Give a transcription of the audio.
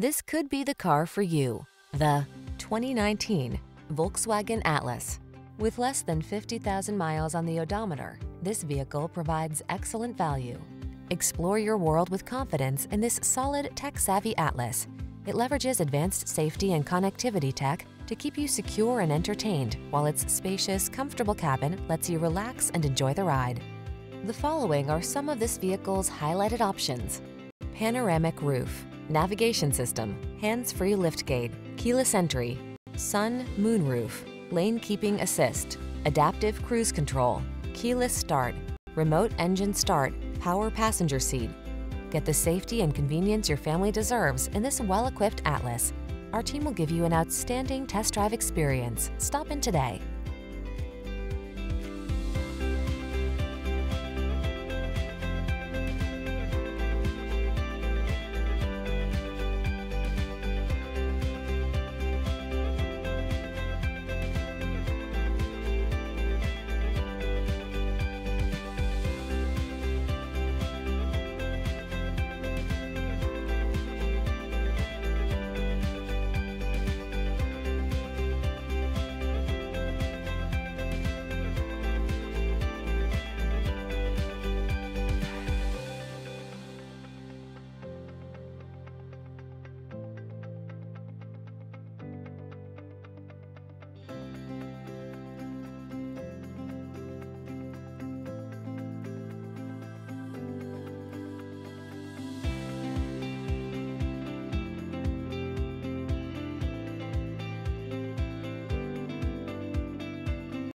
This could be the car for you. The 2019 Volkswagen Atlas. With less than 50,000 miles on the odometer, this vehicle provides excellent value. Explore your world with confidence in this solid, tech-savvy Atlas. It leverages advanced safety and connectivity tech to keep you secure and entertained, while its spacious, comfortable cabin lets you relax and enjoy the ride. The following are some of this vehicle's highlighted options: panoramic roof, navigation system, hands-free liftgate, keyless entry, sun moonroof, lane keeping assist, adaptive cruise control, keyless start, remote engine start, power passenger seat. Get the safety and convenience your family deserves in this well-equipped Atlas. Our team will give you an outstanding test drive experience. Stop in today.